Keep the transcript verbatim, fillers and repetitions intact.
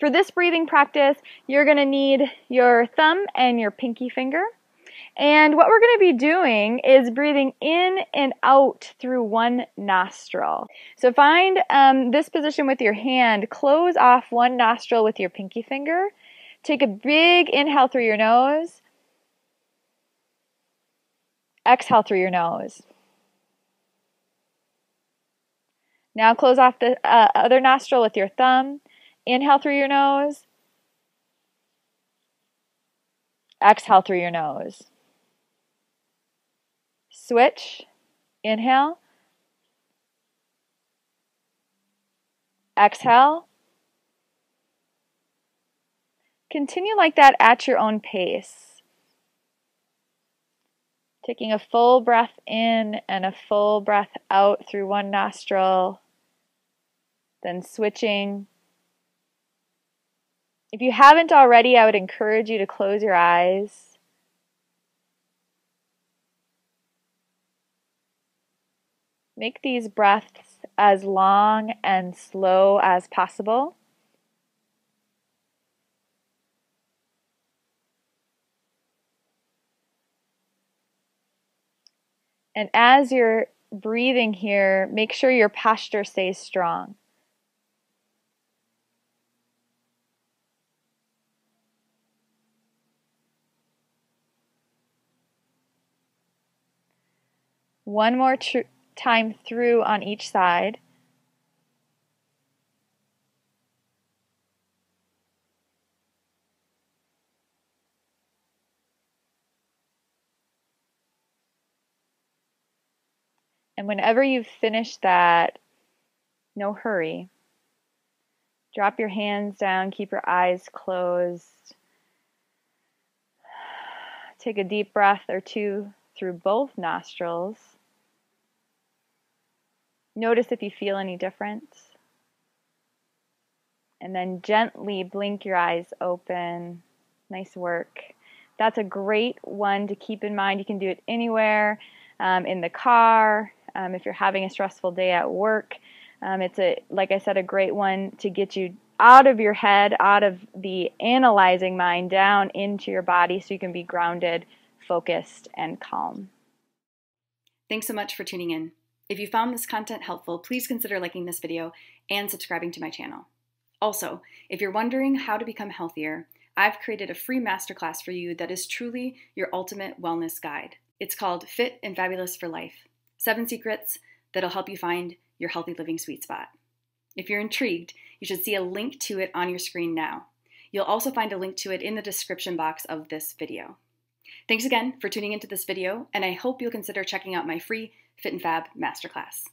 For this breathing practice, you're going to need your thumb and your pinky finger. And what we're going to be doing is breathing in and out through one nostril. So find um, this position with your hand. Close off one nostril with your pinky finger. Take a big inhale through your nose. Exhale through your nose. Now close off the uh, other nostril with your thumb. Inhale through your nose. Exhale through your nose. Switch. Inhale. Exhale. Continue like that at your own pace. Taking a full breath in and a full breath out through one nostril, then switching. If you haven't already, I would encourage you to close your eyes. Make these breaths as long and slow as possible. And as you're breathing here, make sure your posture stays strong. One more time through on each side. And whenever you've finished that, no hurry. Drop your hands down, keep your eyes closed. Take a deep breath or two through both nostrils. Notice if you feel any difference. And then gently blink your eyes open. Nice work. That's a great one to keep in mind. You can do it anywhere, um, in the car, um, if you're having a stressful day at work. Um, it's, a, like I said, a great one to get you out of your head, out of the analyzing mind, down into your body so you can be grounded, focused, and calm. Thanks so much for tuning in. If you found this content helpful, please consider liking this video and subscribing to my channel. Also, if you're wondering how to become healthier, I've created a free masterclass for you that is truly your ultimate wellness guide. It's called Fit and Fabulous for Life, seven secrets that'll help you find your healthy living sweet spot. If you're intrigued, you should see a link to it on your screen now. You'll also find a link to it in the description box of this video. Thanks again for tuning into this video, and I hope you'll consider checking out my free Fit and Fab Masterclass.